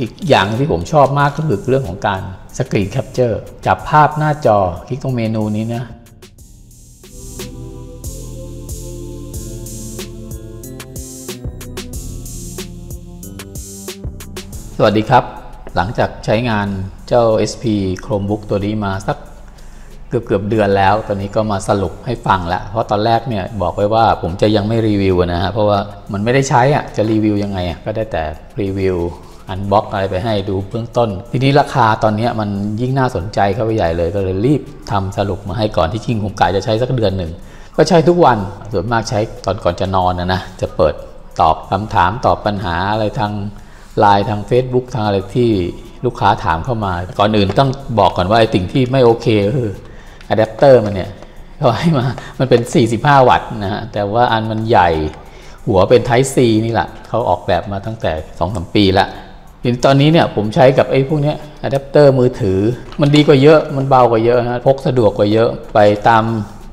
อีกอย่างที่ผมชอบมากก็คือเรื่องของการสกรีนแคปเจอร์จับภาพหน้าจอคลิกตรงเมนูนี้นะสวัสดีครับหลังจากใช้งานเจ้า SP Chromebook ตัวนี้มาสักเกือบเดือนแล้วตอนนี้ก็มาสรุปให้ฟังแล้วเพราะตอนแรกเนี่ยบอกไว้ว่าผมจะยังไม่รีวิวนะฮะเพราะว่ามันไม่ได้ใช้อ่ะจะรีวิวยังไงอ่ะก็ได้แต่รีวิวอันบ็อกอะไรไปให้ดูเบื้องต้นทีนี้ราคาตอนนี้มันยิ่งน่าสนใจเข้าไปใหญ่เลยก็เลยรีบทำสรุปมาให้ก่อนที่จริงผมกะจะใช้สักเดือนหนึ่งก็ใช้ทุกวันส่วนมากใช้ตอนก่อนจะนอนนะจะเปิดตอบคำถามตอบปัญหาอะไรทางไลน์ทาง Facebook ทางอะไรที่ลูกค้าถามเข้ามาก่อนอื่นต้องบอกก่อนว่าไอ้สิ่งที่ไม่โอเคคืออะแดปเตอร์มันเนี่ยเขาให้มามันเป็น45วัตต์นะฮะแต่ว่าอันมันใหญ่หัวเป็น Type-C นี่แหละเขาออกแบบมาตั้งแต่ 2-3 ปีละตอนนี้เนี่ยผมใช้กับไอ้พวกนี้อะแดปเตอร์มือถือมันดีกว่าเยอะมันเบากว่าเยอะนะพกสะดวกกว่าเยอะไปตาม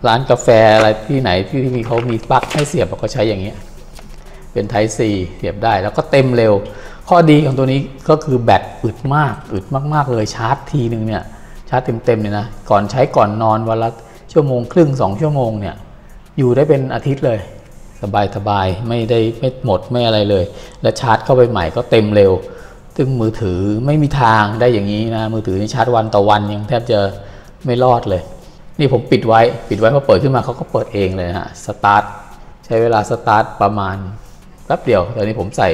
ร้านกาแฟอะไรที่ไหนที่มีเขามีปลั๊กให้เสียบก็ใช้อย่างเงี้ยเป็น Type-C เสียบได้แล้วก็เต็มเร็วข้อดีของตัวนี้ก็คือแบตอึดมากเลยชาร์จทีนึงเนี่ยชาร์จเต็มเลยนะก่อนใช้ก่อนนอนวันละชั่วโมงครึ่ง2ชั่วโมงเนี่ยอยู่ได้เป็นอาทิตย์เลยสบายไม่ได้ไม่หมดไม่อะไรเลยและชาร์จเข้าไปใหม่ก็เต็มเร็วซึ่งมือถือไม่มีทางได้อย่างนี้นะมือถือชาร์จวันต่อวันยังแทบจะไม่รอดเลยนี่ผมปิดไว้พอเปิดขึ้นมาเขาก็เปิดเองเลยฮะสตาร์ทใช้เวลาสตาร์ทประมาณแป๊บเดียวตอนนี้ผมใส่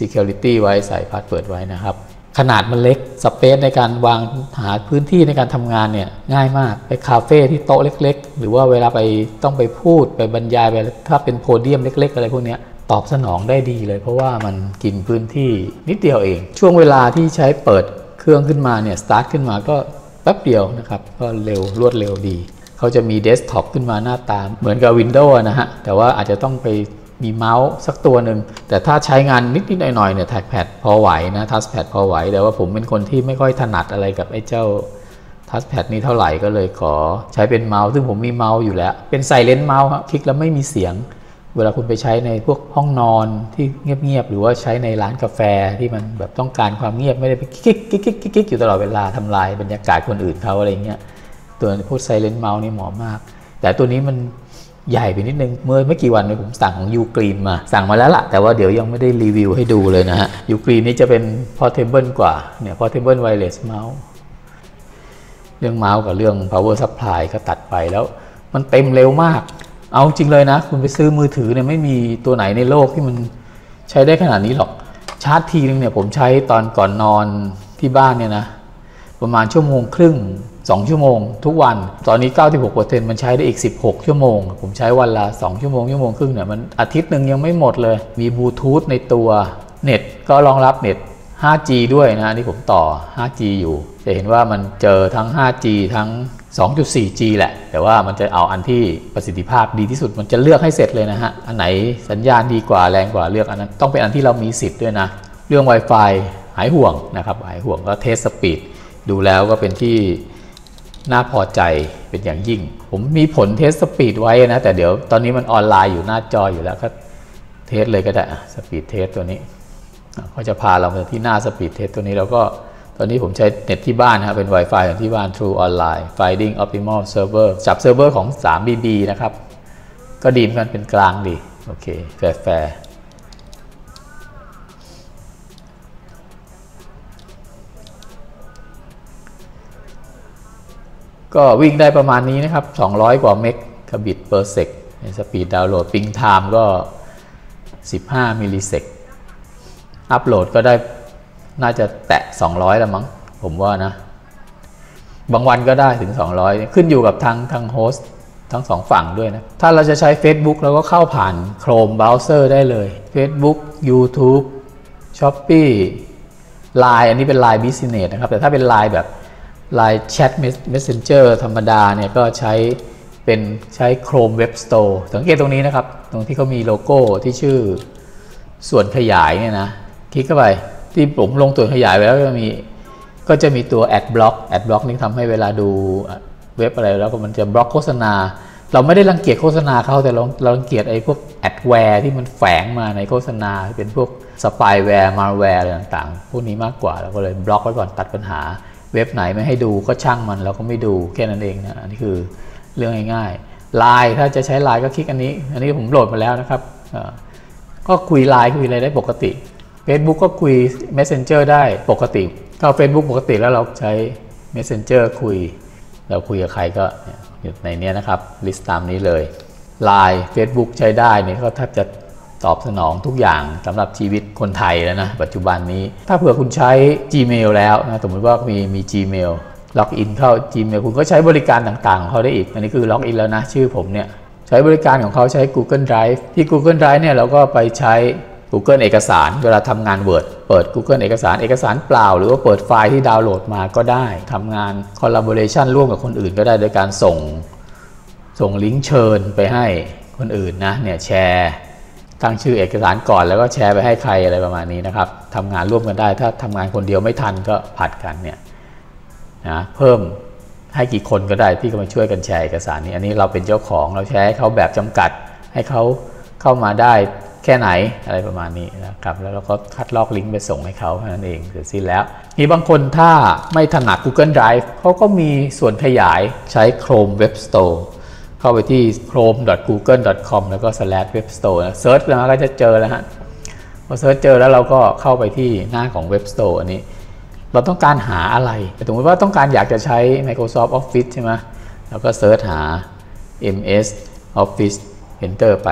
Security ไว้ใส่พาสเวิร์ดไว้นะครับขนาดมันเล็กสเปซในการวางหาพื้นที่ในการทำงานเนี่ยง่ายมากไปคาเฟ่ที่โต๊ะเล็กๆหรือว่าเวลาไปต้องไปพูดไปบรรยายไปถ้าเป็นโพเดียมเล็กๆอะไรพวกนี้ตอบสนองได้ดีเลยเพราะว่ามันกินพื้นที่นิดเดียวเองช่วงเวลาที่ใช้เปิดเครื่องขึ้นมาเนี่ยสตาร์ทขึ้นมาก็แป๊บเดียวนะครับก็เร็วรวดเร็วดีเขาจะมีเดสก์ท็อปขึ้นมาหน้าตาเหมือนกับ Windows นะฮะแต่ว่าอาจจะต้องไปมีเมาส์สักตัวหนึ่งแต่ถ้าใช้งานนิดๆหน่อยๆเนี่ยแท็กแพดพอไหวนะทัชแพดพอไหวแต่ว่าผมเป็นคนที่ไม่ค่อยถนัดอะไรกับไอ้เจ้าทัชแพดนี้เท่าไหร่ก็เลยขอใช้เป็นเมาส์ซึ่งผมมีเมาส์อยู่แล้วเป็นไซเลนต์เมาส์ครับคลิกแล้วไม่มีเสียงเวลาคุณไปใช้ในพวกห้องนอนที่เงียบๆหรือว่าใช้ในร้านกาแฟที่มันแบบต้องการความเงียบไม่ได้ไปคลิกอยู่ตลอดเวลาทำลายบรรยากาศคนอื่นเขาอะไรเงี้ยตัวพวกไซเลนต์เมาส์นี่เหมาะมากแต่ตัวนี้มันใหญ่ไปนิดนึงเมื่อไม่กี่วันผมสั่งของยูกรีนมาสั่งมาแล้วล่ะแต่ว่าเดี๋ยวยังไม่ได้รีวิวให้ดูเลยนะฮะยูกรีนนี่จะเป็นPortableกว่าเนี่ยPortable Wireless Mouse เรื่องเมาส์กับเรื่อง Power Supply ก็ตัดไปแล้วมันเต็มเร็วมากเอาจริงเลยนะคุณไปซื้อมือถือเนี่ยไม่มีตัวไหนในโลกที่มันใช้ได้ขนาดนี้หรอกชาร์จทีนึงเนี่ยผมใช้ตอนก่อนนอนที่บ้านเนี่ยนะประมาณชั่วโมงครึ่ง2ชั่วโมงทุกวันตอนนี้ 96% มันใช้ได้อีก16ชั่วโมงผมใช้วันละ2ชั่วโมงครึ่งเนี่ยมันอาทิตย์หนึ่งยังไม่หมดเลยมีบลูทูธในตัวเน็ตก็รองรับเน็ต 5G ด้วยนะนี่ผมต่อ 5G อยู่จะเห็นว่ามันเจอทั้ง 5G ทั้ง 2.4G แหละแต่ว่ามันจะเอาอันที่ประสิทธิภาพดีที่สุดมันจะเลือกให้เสร็จเลยนะฮะอันไหนสัญญาณดีกว่าแรงกว่าเลือกอันนั้นต้องเป็นอันที่เรามีสิทธิ์ด้วยนะเรื่อง Wi-Fi หายห่วงนะครับหายห่วงก็เทสสปีดดูแล้วก็เป็นที่น่าพอใจเป็นอย่างยิ่งผมมีผลเทสสปีดไว้นะแต่เดี๋ยวตอนนี้มันออนไลน์อยู่หน้าจออยู่แล้วก็เทสเลยก็ได้สปีดเทสตัวนี้เขาจะพาเราไปที่หน้าสปีดเทสตัวนี้แล้วก็ตอนนี้ผมใช้เน็ตที่บ้านนะครับเป็น Wi-Fi ของที่บ้าน True Online Finding Optimal Server จับเซิร์ฟเวอร์ของ 3BB นะครับก็ดีเหมือนกันเป็นกลางดีโอเคแฟร์ก็วิ่งได้ประมาณนี้นะครับ200กว่าเมกะบิตเปอร์เซกในสปีดดาวน์โหลดปิงไทม์ก็15มิลลิเซกอัพโหลดก็ได้น่าจะแตะ200แล้วมั้งผมว่านะบางวันก็ได้ถึง200ขึ้นอยู่กับทางโฮสต์ทั้ง2ฝั่งด้วยนะถ้าเราจะใช้ Facebook เราก็เข้าผ่าน Chrome Browser ได้เลย Facebook YouTube Shopee Line อันนี้เป็น Line Business นะครับแต่ถ้าเป็น Line แบบLine Chat Messenger ธรรมดาเนี่ยก็ใช้ Chrome Web Store สังเกตตรงนี้นะครับตรงที่เขามีโลโก้ที่ชื่อส่วนขยายเนี่ยนะคลิกเข้าไปที่ผมลงส่วนขยายไว้แล้วก็จะมีตัว Ad Block นี่ทำให้เวลาดูเว็บอะไรแล้วก็มันจะบล็อกโฆษณา เราไม่ได้รังเกียจโฆษณาเขาแต่เรารังเกียจไอ้พวกแอดแวร์ที่มันแฝงมาในโฆษณาเป็นพวกสปายแวร์มาแวร์อะไรต่างๆพวกนี้มากกว่าเราก็เลยบล็อกไว้ก่อนตัดปัญหาเว็บไหนไม่ให้ดูก็ช่างมันเราก็ไม่ดูแค่นั้นเองนะอันนี้คือเรื่องง่ายๆไลน์ถ้าจะใช้ไลน์ก็คลิกอันนี้ผมโหลดมาแล้วนะครับก็คุยไลน์คุยอะไรได้ปกติ Facebook ก็คุย Messenger ได้ปกติก็ Facebook ปกติแล้วเราใช้ Messenger คุยเราคุยกับใครก็อยู่ในนี้นะครับลิสต์ตามนี้เลย Line Facebook ใช้ได้เนี่ยก็แทบจะตอบสนองทุกอย่างสำหรับชีวิตคนไทยแล้วนะปัจจุบันนี้ถ้าเผื่อคุณใช้ Gmail แล้วนะสมมติว่ามี Gmail ล็อกอินเข้า Gmail คุณก็ใช้บริการต่างๆของเขาได้อีกอันนี้คือล็อกอินแล้วนะชื่อผมเนี่ยใช้บริการของเขาใช้ Google Drive ที่ Google Drive เนี่ยเราก็ไปใช้ Google เอกสารเวลาทำงาน Word เปิด Google เอกสารเปล่าหรือว่าเปิดไฟล์ที่ดาวน์โหลดมาก็ได้ทำงาน Collaboration ร่วมกับคนอื่นก็ได้โดยการส่งลิงก์เชิญไปให้คนอื่นนะเนี่ยแชร์ตั้งชื่อเอกสารก่อนแล้วก็แชร์ไปให้ใครอะไรประมาณนี้นะครับทำงานร่วมกันได้ถ้าทำงานคนเดียวไม่ทันก็ผัดกันเนี่ยนะเพิ่มให้กี่คนก็ได้ที่ก็มาช่วยกันแชร์เอกสารนี้อันนี้เราเป็นเจ้าของเราแชร์ให้เขาแบบจำกัดให้เขาเข้ามาได้แค่ไหนอะไรประมาณนี้นะครับแล้วเราก็คัดลอกลิงก์ไปส่งให้เขาเท่านั้นเองเสร็จสิ้นแล้วมีบางคนถ้าไม่ถนัด Google Drive เขาก็มีส่วนขยายใช้ Chrome Web Store เข้าไปที่ chrome.google.com แล้วก็ /webstore นะเซิร์ชแล้วก็จะเจอแล้วฮะพอเซิร์ชเจอแล้วเราก็เข้าไปที่หน้าของ Web Store อันนี้เราต้องการหาอะไรสมมติว่าต้องการอยากจะใช้ Microsoft Office ใช่ไหมเราก็เซิร์ชหา MS Office Enter ไป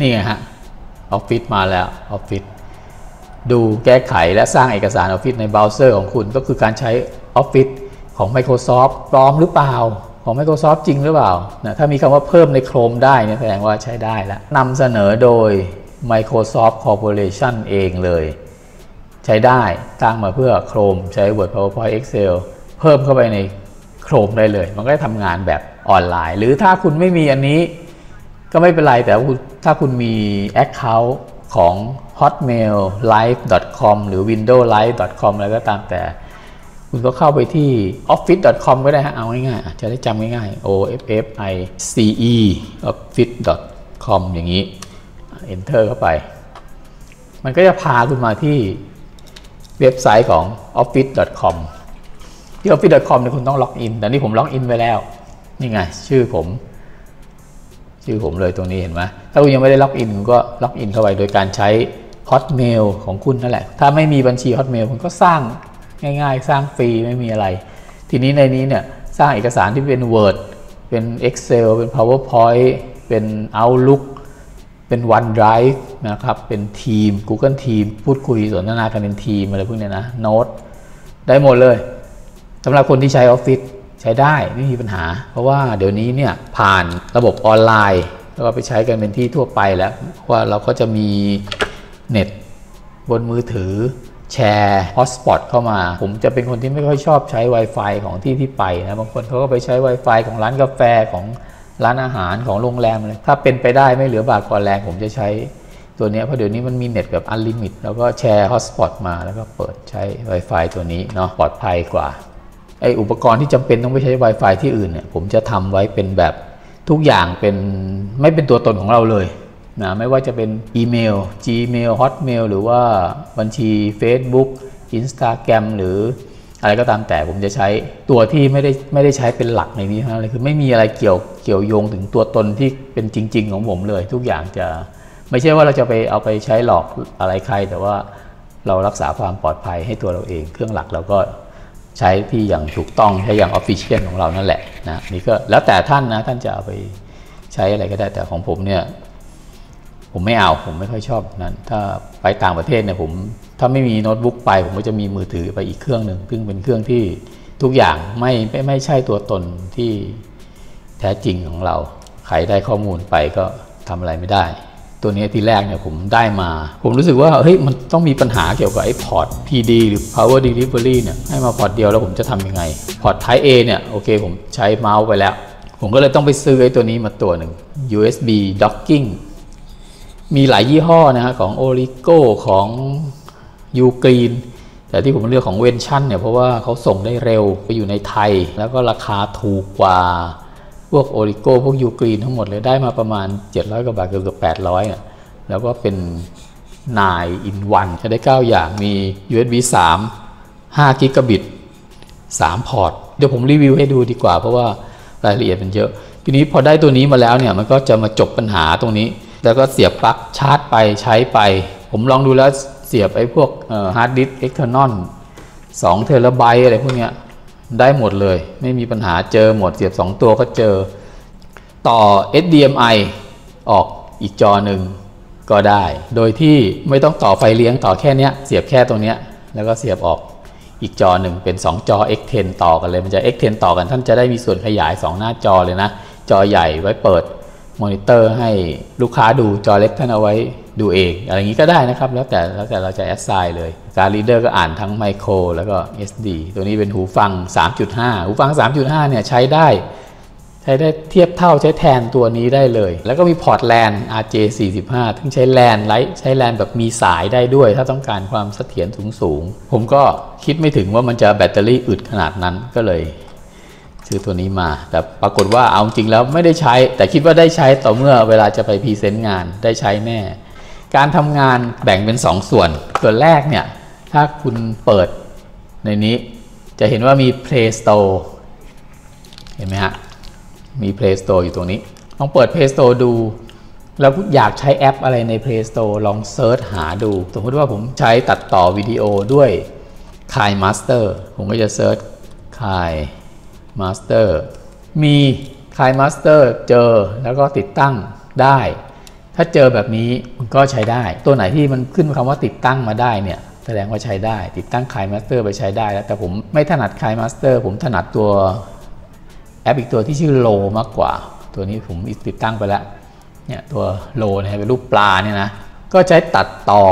นี่ไงฮะ Office มาแล้ว Office ดูแก้ไขและสร้างเอกสาร Office ในเบราว์เซอร์ของคุณก็คือการใช้ Office ของ Microsoft ปลอมหรือเปล่าของ Microsoft จริงหรือเปล่านะถ้ามีคำว่าเพิ่มใน Chrome ได้เนี่ยแสดงว่าใช้ได้แล้วนำเสนอโดย Microsoft Corporation เองเลยใช้ได้ตั้งมาเพื่อ Chrome ใช้ Word PowerPoint Excel เพิ่มเข้าไปใน Chrome ได้เลยมันก็จะทำงานแบบออนไลน์หรือถ้าคุณไม่มีอันนี้ก็ไม่เป็นไรแต่ถ้าคุณมี Account ของ hotmail.live.com หรือ windows.live.com อะไรก็ตามแต่คุณก็เข้าไปที่ office.com ก็ได้ฮะเอาง่ายๆจะได้จำง่ายๆ office office.com อย่างนี้ Enter เข้าไปมันก็จะพาคุณมาที่เว็บไซต์ของ office.com ที่ office.com เนี่ยคุณต้องล็อกอินแต่นี่ผมล็อกอินไปแล้วนี่ไงชื่อผมเลยตรงนี้เห็นไหมถ้าคุณยังไม่ได้ล็อกอินคุณก็ล็อกอินเข้าไปโดยการใช้ Hotmail ของคุณนั่นแหละถ้าไม่มีบัญชี Hotmail คุณก็สร้างง่ายๆสร้างฟรีไม่มีอะไรทีนี้ในนี้เนี่ยสร้างเอกสารที่เป็น Word เป็น Excel เป็น PowerPoint เป็น Outlook เป็น OneDrive นะครับเป็นทีม Google Team พูดคุยสนทนากันเป็นทีมอะไรพวกนี้นะโน้ตได้หมดเลยสำหรับคนที่ใช้ Officeใช้ได้ไม่มีปัญหาเพราะว่าเดี๋ยวนี้เนี่ยผ่านระบบออนไลน์แล้วก็ไปใช้กันเป็นที่ทั่วไปแล้วว่าเราก็จะมีเน็ตบนมือถือแชร์ฮอตสปอตเข้ามาผมจะเป็นคนที่ไม่ค่อยชอบใช้ Wi-Fi ของที่ไปนะบางคนเขาก็ไปใช้ Wi-Fi ของร้านกาแฟของร้านอาหารของโรงแรมเลยถ้าเป็นไปได้ไม่เหลือบาทกว่าแรงผมจะใช้ตัวนี้เพราะเดี๋ยวนี้มันมีเน็ตแบบอันลิมิตแล้วก็แชร์ฮอตสปอตมาแล้วก็เปิดใช้ Wi-Fi ตัวนี้เนาะปลอดภัยกว่าไออุปกรณ์ที่จำเป็นต้องไปใช้ Wi-Fi ที่อื่นเนี่ยผมจะทำไว้เป็นแบบทุกอย่างเป็นไม่เป็นตัวตนของเราเลยนะไม่ว่าจะเป็นอีเมล Gmail Hotmail หรือว่าบัญชี Facebook Instagram หรืออะไรก็ตามแต่ผมจะใช้ตัวที่ไม่ได้ใช้เป็นหลักในนี้นะเลยคือไม่มีอะไรเกี่ยวโยงถึงตัวตนที่เป็นจริงๆของผมเลยทุกอย่างจะไม่ใช่ว่าเราจะไปเอาไปใช้หลอกอะไรใครแต่ว่าเรารักษาความปลอดภัยให้ตัวเราเองเครื่องหลักเราก็ใช้ที่อย่างถูกต้องใช้อย่าง Official ของเรานั่นแหละนะนี่ก็แล้วแต่ท่านนะท่านจะเอาไปใช้อะไรก็ได้แต่ของผมเนี่ยผมไม่เอาผมไม่ค่อยชอบนั้นถ้าไปต่างประเทศเนี่ยผมถ้าไม่มีโน้ตบุ๊กไปผมก็จะมีมือถือไปอีกเครื่องหนึ่งซึ่งเป็นเครื่องที่ทุกอย่างไม่ใช่ตัวตนที่แท้จริงของเราใครได้ข้อมูลไปก็ทำอะไรไม่ได้ตัวนี้ทีแรกเนี่ยผมได้มาผมรู้สึกว่าเฮ้ยมันต้องมีปัญหาเกี่ยวกับไอ้พอร์ต PD หรือ Power Delivery เนี่ยให้มาพอร์ตเดียวแล้วผมจะทำยังไงพอร์ต Type A เนี่ยโอเคผมใช้เมาส์ไปแล้วผมก็เลยต้องไปซื้อไอ้ตัวนี้มาตัวหนึ่ง USB Docking มีหลายยี่ห้อนะฮะของ Origo ของ Ugreen แต่ที่ผมเลือกของ Vention เนี่ยเพราะว่าเขาส่งได้เร็วไปอยู่ในไทยแล้วก็ราคาถูกกว่า พวกโอริโก้พวกยูกรีนทั้งหมดเลยได้มาประมาณ700กว่าบาทเกือบ800เนี่ยแล้วก็เป็น9 in 1จะได้9อย่างมี USB 3 5 กิกะบิต 3 พอร์ตเดี๋ยวผมรีวิวให้ดูดีกว่าเพราะว่ารายละเอียดมันเยอะทีนี้พอได้ตัวนี้มาแล้วเนี่ยมันก็จะมาจบปัญหาตรงนี้แล้วก็เสียบปลั๊กชาร์จไปใช้ไปผมลองดูแล้วเสียบไอ้พวกฮาร์ดดิสก์ external 2 TB อะไรพวกเนี้ยได้หมดเลยไม่มีปัญหาเจอหมดเสียบ2ตัวก็เจอต่อ HDMI ออกอีกจอหนึ่งก็ได้โดยที่ไม่ต้องต่อไฟเลี้ยงต่อแค่นี้เสียบแค่ตรงนี้แล้วก็เสียบออกอีกจอหนึ่งเป็น2 จอ X10 ต่อกันเลยมันจะ X10 ต่อกันท่านจะได้มีส่วนขยาย2หน้าจอเลยนะจอใหญ่ไว้เปิดมอนิเตอร์ให้ลูกค้าดูจอเล็กท่านเอาไว้ดูเองอะไรอย่างนี้ก็ได้นะครับแล้วแต่เราจะแอสไซน์เลยการรีเดอร์ก็อ่านทั้งไมโครแล้วก็ SD ตัวนี้เป็นหูฟัง 3.5 หูฟัง 3.5 เนี่ยใช้ได้เทียบเท่าใช้แทนตัวนี้ได้เลยแล้วก็มีพอร์ตแลน RJ45 ซึ่งใช้แลนไลท์ใช้แลนแบบมีสายได้ด้วยถ้าต้องการความเสถียรสูงผมก็คิดไม่ถึงว่ามันจะแบตเตอรี่อึดขนาดนั้นก็เลยซื้อตัวนี้มาแต่ปรากฏว่าเอาจริงแล้วไม่ได้ใช้แต่คิดว่าได้ใช้ต่อเมื่อเวลาจะไปพรีเซนต์งานได้ใช้แน่การทำงานแบ่งเป็น2 ส่วนส่วนแรกเนี่ยถ้าคุณเปิดในนี้จะเห็นว่ามี Play Store เห็นไหมฮะมี Play Store อยู่ตรงนี้ลองเปิด Play Store ดูแล้วอยากใช้แอปอะไรใน Play Store ลองเซิร์ชหาดูสมมติว่าผมใช้ตัดต่อวิดีโอด้วย Kai Master ผมก็จะเซิร์ช Kai Master มี Kai Master เจอแล้วก็ติดตั้งได้ถ้าเจอแบบนี้มันก็ใช้ได้ตัวไหนที่มันขึ้นคำว่าติดตั้งมาได้เนี่ยแสดงว่าใช้ได้ติดตั้ง Kai Master ไปใช้ได้แล้วแต่ผมไม่ถนัด Kai Master ผมถนัดตัวแอปอีกตัวที่ชื่อ Low มากกว่าตัวนี้ผมติดตั้งไปแล้วเนี่ยตัว Low เนี่ยเป็นรูปปลาเนี่ยนะก็ใช้ตัดต่อ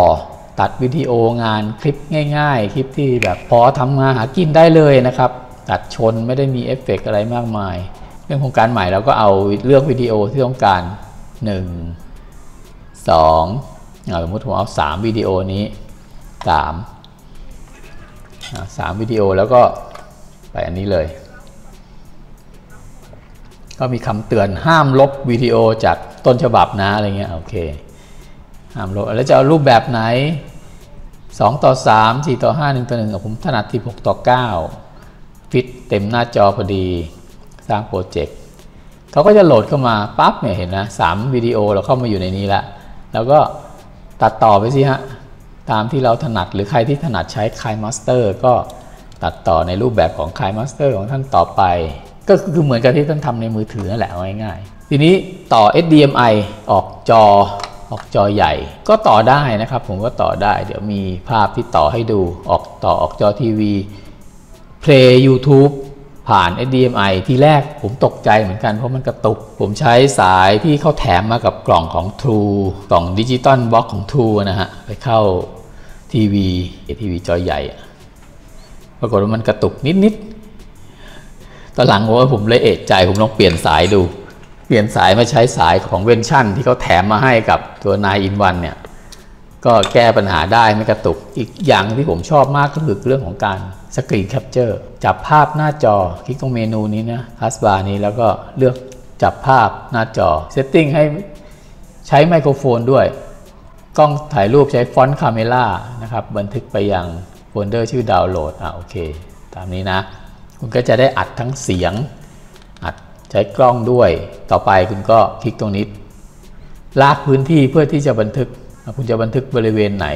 ตัดวิดีโองานคลิปง่ายๆคลิปที่แบบพอทำงานหากินได้เลยนะครับตัดชนไม่ได้มีเอฟเฟกต์อะไรมากมายเรื่องโครงการใหม่เราก็เอาเลือกวิดีโอที่ต้องการ1 2สมมติผมเอา3วิดีโอนี้3วิดีโอแล้วก็ไปอันนี้เลยก็มีคำเตือนห้ามลบวิดีโอจากต้นฉบับนะอะไรเงี้ยโอเคห้ามลบแล้วจะเอารูปแบบไหน2:3 4:5 1:1ผมถนัด16:9ฟิตเต็มหน้าจอพอดีสร้างโปรเจกต์เขาก็จะโหลดเข้ามาปั๊บเนี่ยเห็นนะ3วิดีโอเราเข้ามาอยู่ในนี้ละแล้วก็ตัดต่อไปสิฮะตามที่เราถนัดหรือใครที่ถนัดใช้ Kai Master ก็ตัดต่อในรูปแบบของ Kai Master ของท่านต่อไปก็คือเหมือนกับที่ท่านทำในมือถือนั่นแหละง่ายๆทีนี้ต่อ HDMI ออกจอใหญ่ก็ต่อได้นะครับผมก็ต่อได้เดี๋ยวมีภาพที่ต่อให้ดูออกจอทีวี Play YouTube ผ่าน HDMI ทีแรกผมตกใจเหมือนกันเพราะมันกระตุกผมใช้สายที่เขาแถมมากับกล่องของ True กล่อง Digital Box ของ True นะฮะไปเข้าทีวีจอใหญ่ปรากฏว่ามันกระตุกนิดๆตอนหลังผมเลยเอะใจผมลองเปลี่ยนสายดูเปลี่ยนสายมาใช้สายของเวนชั่นที่เขาแถมมาให้กับตัว 9 in 1เนี่ยก็แก้ปัญหาได้ไม่กระตุกอีกอย่างที่ผมชอบมากก็คือเรื่องของการสกรีนแคปเจอร์จับภาพหน้าจอคลิกตรงเมนูนี้นะทัชบาร์นี้แล้วก็เลือกจับภาพหน้าจอเซตติ้งให้ใช้ไมโครโฟนด้วยกล้องถ่ายรูปใช้ฟอนต์คาเมล่านะครับบันทึกไปยังโฟลเดอร์ชื่อดาวน์โหลดโอเคตามนี้นะคุณก็จะได้อัดทั้งเสียงอัดใช้กล้องด้วยต่อไปคุณก็คลิกตรงนี้ลากพื้นที่เพื่อที่จะบันทึกคุณจะบันทึกบริเวณไหน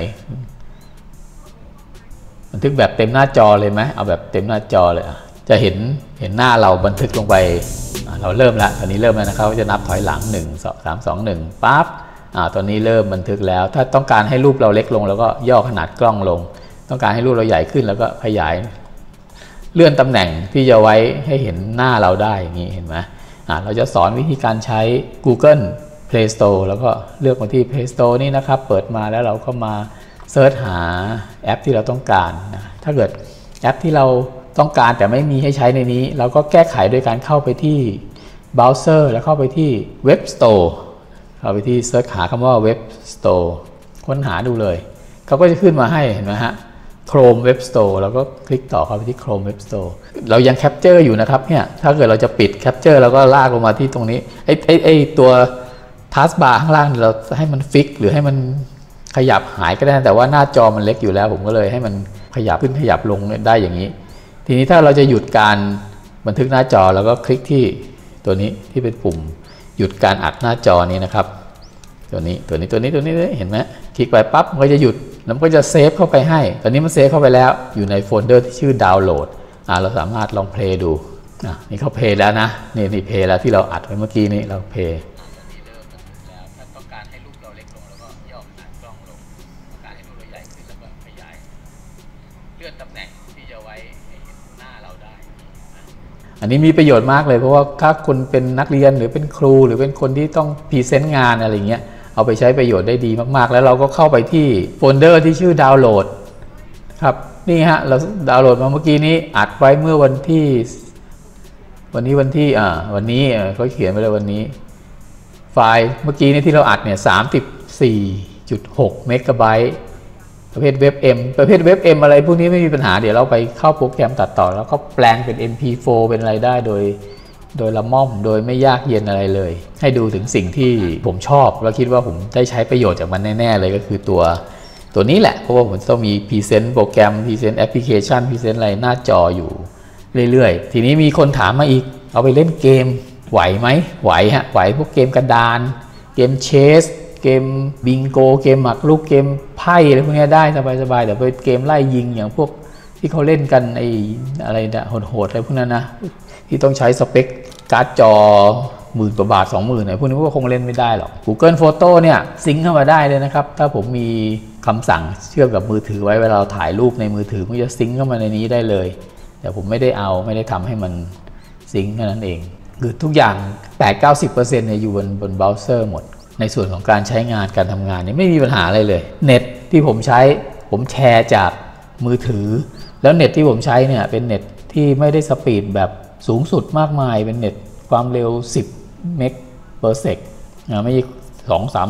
บันทึกแบบเต็มหน้าจอเลยไหมเอาแบบเต็มหน้าจอเลยจะเห็นหน้าเราบันทึกลงไปเราเริ่มละตอนนี้เริ่มแล้วนะครับจะนับถอยหลัง1 2 3 2 1ปั๊บตอนนี้เริ่มบันทึกแล้วถ้าต้องการให้รูปเราเล็กลงแล้วก็ย่อขนาดกล้องลงต้องการให้รูปเราใหญ่ขึ้นแล้วก็ขยายเลื่อนตำแหน่งที่จะไว้ให้เห็นหน้าเราได้อย่างนี้เห็นไหมเราจะสอนวิธีการใช้ Google Play Store แล้วก็เลือกมาที่ Play Store นี่นะครับเปิดมาแล้วเราก็มาเซิร์ชหาแอปที่เราต้องการนะถ้าเกิดแอปที่เราต้องการแต่ไม่มีให้ใช้ในนี้เราก็แก้ไขโดยการเข้าไปที่เบราว์เซอร์แล้วเข้าไปที่ Web Storeเอาไปที่เซิร์ชหาคำว่า Web Store ค้นหาดูเลยเขาก็จะขึ้นมาให้เห็นไหมฮะ Chrome Web Store แล้วก็คลิกต่อเข้าไปที่ Chrome Web Store เรายังแคปเจอร์อยู่นะครับเนี่ยถ้าเกิดเราจะปิดแคปเจอร์แล้วก็ลากลงมาที่ตรงนี้ไอ้ตัวทัสบาร์ข้างล่างเราให้มันฟิกหรือให้มันขยับหายก็ได้แต่ว่าหน้าจอมันเล็กอยู่แล้วผมก็เลยให้มันขยับขึ้นขยับลงได้อย่างนี้ทีนี้ถ้าเราจะหยุดการบันทึกหน้าจอแล้วก็คลิกที่ตัวนี้ที่เป็นปุ่มหยุดการอัดหน้าจอนี้นะครับตัวนี้เห็นไหมคลิกไปปั๊บมันก็จะหยุดแล้วมันก็จะเซฟเข้าไปให้ตอนนี้มันเซฟเข้าไปแล้วอยู่ในโฟลเดอร์ที่ชื่อดาวน์โหลดเราสามารถลองเพลย์ดูนี่เขาเพลย์แล้วนะนี่เพลย์แล้วที่เราอัดไว้เมื่อกี้นี้เราเพลย์อันนี้มีประโยชน์มากเลยเพราะว่าถ้าคุณเป็นนักเรียนหรือเป็นครูหรือเป็นคนที่ต้องพรีเซนต์งานอะไรเงี้ยเอาไปใช้ประโยชน์ได้ดีมากๆแล้วเราก็เข้าไปที่โฟลเดอร์ที่ชื่อดาวน์โหลดครับนี่ฮะเราดาวน์โหลดมาเมื่อกี้นี้อัดไว้เมื่อวันที่วันนี้เขาเขียนไปเลยวันนี้ไฟล์เมื่อกี้นี้ที่เราอัดเนี่ย 34.6 เมกะไบต์ประเภท WebM อะไรพวกนี้ไม่มีปัญหาเดี๋ยวเราไปเข้าโปรแกรมตัดต่อแล้วก็แปลงเป็น MP4 เป็นอะไรได้โดยละม่อมโดยไม่ยากเย็นอะไรเลยให้ดูถึงสิ่งที่ผมชอบแล้วคิดว่าผมได้ใช้ประโยชน์จากมันแน่ๆเลยก็คือตัวนี้แหละเพราะว่าผมต้องมีพรีเซนต์โปรแกรมพรีเซนต์แอปพลิเคชันพรีเซนต์อะไรหน้าจออยู่เรื่อยๆทีนี้มีคนถามมาอีกเอาไปเล่นเกมไหวไหมไหวฮะไหวพวกเกมกระดานเกมเชสเกมบิงโกเกมหมากรุกเกมไพ่อะไรพวกนี้ได้สบายๆแต่ไปเกมไล่ยิงอย่างพวกที่เขาเล่นกันไอ้อะไรนะโหดๆอะไรพวกนั้นนะที่ต้องใช้สเปคการ์ดจอ10,000 กว่าบาท 20,000 อะไรพวกนี้ก็คงเล่นไม่ได้หรอก Google Photo เนี่ยซิงค์เข้ามาได้เลยนะครับถ้าผมมีคำสั่งเชื่อมกับมือถือไว้เวลาเราถ่ายรูปในมือถือมันจะซิงค์เข้ามาในนี้ได้เลยแต่ผมไม่ได้ทำให้มันซิงค์แค่นั้นเองคือทุกอย่าง 80-90% เนี่ยอยู่บนเบราว์เซอร์หมดในส่วนของการใช้งานการทำงานนี่ไม่มีปัญหาอะไรเลยเน็ตที่ผมใช้ผมแชร์จากมือถือแล้วเน็ตที่ผมใช้เนี่ยเป็นเน็ตที่ไม่ได้สปีดแบบสูงสุดมากมายเป็นเน็ตความเร็ว10 เมกะเปอร์เซกไม่ใช่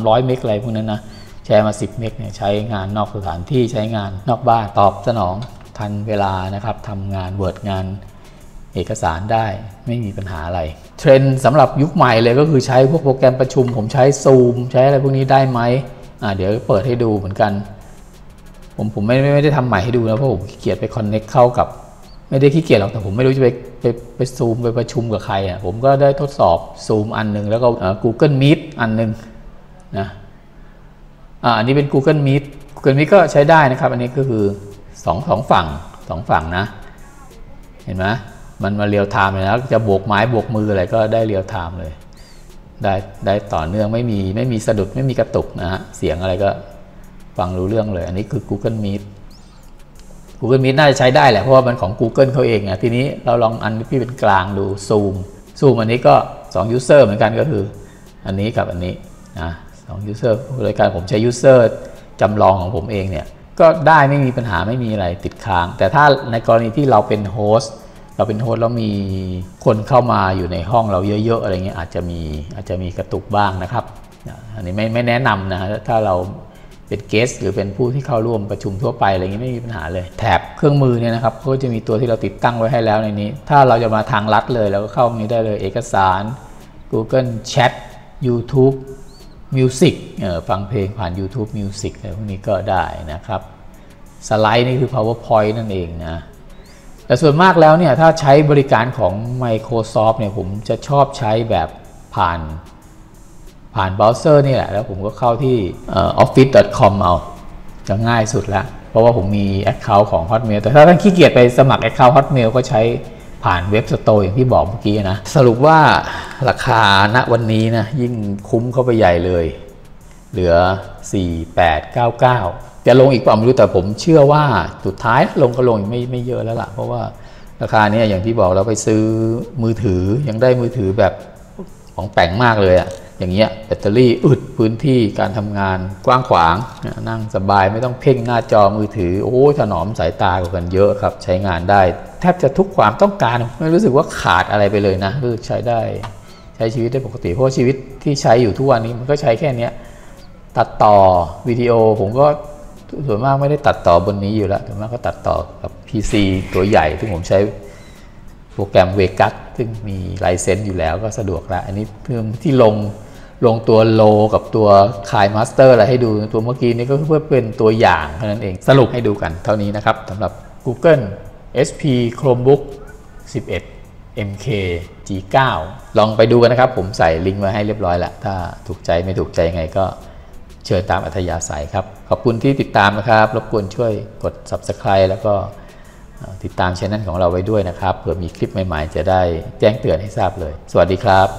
200-300 เมกอะไรพวกนั้นนะแชร์มา10 เมกเนี่ยใช้งานนอกสถานที่ใช้งานนอกบ้านตอบสนองทันเวลานะครับทำงานเวิร์ดงานเอกสารได้ไม่มีปัญหาอะไรเทรนด์สำหรับยุคใหม่เลยก็คือใช้พวกโปรแกรมประชุมผมใช้ Zoom ใช้อะไรพวกนี้ได้ไหมเดี๋ยวเปิดให้ดูเหมือนกันผมไม่ได้ทำใหม่ให้ดูนะเพราะผมขี้เกียจไปคอนเน็กเข้ากับไม่ได้ขี้เกียจหรอกแต่ผมไม่รู้จะไป Zoom ไปประชุมกับใครผมก็ได้ทดสอบ Zoom อันหนึ่งแล้วก็ Google Meet อันหนึ่งนะอันนี้เป็น Google Meet ก็ใช้ได้นะครับอันนี้ก็คือสองฝั่งนะเห็นไหมมันมาเรียลไทม์เลยนะจะโบกไม้โบกมืออะไรก็ได้เรียลไทม์เลยได้ต่อเนื่องไม่มีสะดุดไม่มีกระตุกนะฮะเสียงอะไรก็ฟังรู้เรื่องเลยอันนี้คือ Google Meetน่าจะใช้ได้แหละเพราะว่ามันของ Google เขาเองนะทีนี้เราลองอันที่เป็นกลางดู Zoom อันนี้ก็2 user เหมือนกันก็คืออันนี้กับอันนี้นะ2 user รายการผมใช้ user จำลองของผมเองเนี่ยก็ได้ไม่มีปัญหาไม่มีอะไรติดค้างแต่ถ้าในกรณีที่เราเป็นโฮสต์แล้วมีคนเข้ามาอยู่ในห้องเราเยอะๆอะไรเงี้ยอาจจะมีกระตุกบ้างนะครับอันนี้ไม่แนะนำนะถ้าเราเป็นเกสหรือเป็นผู้ที่เข้าร่วมประชุมทั่วไปอะไรเงี้ยไม่มีปัญหาเลยแถบเครื่องมือเนี่ยนะครับก็จะมีตัวที่เราติดตั้งไว้ให้แล้วในนี้ถ้าเราจะมาทางลัดเลยเราก็เข้าตรงนี้ได้เลยเอกสาร Google Chat YouTube Music ฟังเพลงผ่าน YouTube Music อะไรพวกนี้ก็ได้นะครับสไลด์นี่คือ PowerPoint นั่นเองนะแต่ส่วนมากแล้วเนี่ยถ้าใช้บริการของ Microsoft เนี่ยผมจะชอบใช้แบบผ่านเบราว์เซอร์นี่แหละแล้วผมก็เข้าที่ office.com เอาจะง่ายสุดละเพราะว่าผมมี Account ของ Hotmail แต่ถ้าท่านขี้เกียจไปสมัคร Account Hotmail ก็ใช้ผ่านเว็บสโตร์อย่างที่บอกเมื่อกี้นะสรุปว่าราคาณวันนี้นะยิ่งคุ้มเข้าไปใหญ่เลยเหลือ 4899จะลงอีกเปล่าไม่รู้แต่ผมเชื่อว่าสุดท้ายลงก็ลงไม่เยอะแล้วล่ะเพราะว่าราคาเนี่ยอย่างที่บอกเราไปซื้อมือถือยังได้มือถือแบบของแปลงมากเลยอย่างเงี้ยแบตเตอรี่อึดพื้นที่การทำงานกว้างขวางนั่งสบายไม่ต้องเพ่งหน้าจอมือถือโอ้ถนอมสายตากว่ากันเยอะครับใช้งานได้แทบจะทุกความต้องการไม่รู้สึกว่าขาดอะไรไปเลยนะรู้สึกใช้ได้ใช้ชีวิตได้ปกติเพราะชีวิตที่ใช้อยู่ทุกวันนี้มันก็ใช้แค่เนี้ยตัดต่อวิดีโอผมก็ ส่วนมากไม่ได้ตัดต่อบนนี้อยู่แล้วส่วนมากก็ตัดต่อกับ PC ตัวใหญ่ที่ผมใช้โปรแกรม Vegas ซึ่งมีไลเซนส์อยู่แล้วก็สะดวกแล้วอันนี้เพิ่มที่ลงตัวโลกับตัวคายมาสเตอร์อะไรให้ดูตัวเมื่อกี้นี้ก็เพื่อเป็นตัวอย่างเท่านั้นเองสรุปให้ดูกันเท่านี้นะครับสำหรับ Google HP Chromebook 11MK G9 ลองไปดูกันนะครับผมใส่ลิงก์ไว้ให้เรียบร้อยแล้วถ้าถูกใจไม่ถูกใจไงก็เชิญตามอัธยาศัยครับขอบคุณที่ติดตามนะครับรบกวนช่วยกด Subscribe แล้วก็ติดตามช่องของเราไว้ด้วยนะครับเผื่อมีคลิปใหม่ๆจะได้แจ้งเตือนให้ทราบเลยสวัสดีครับ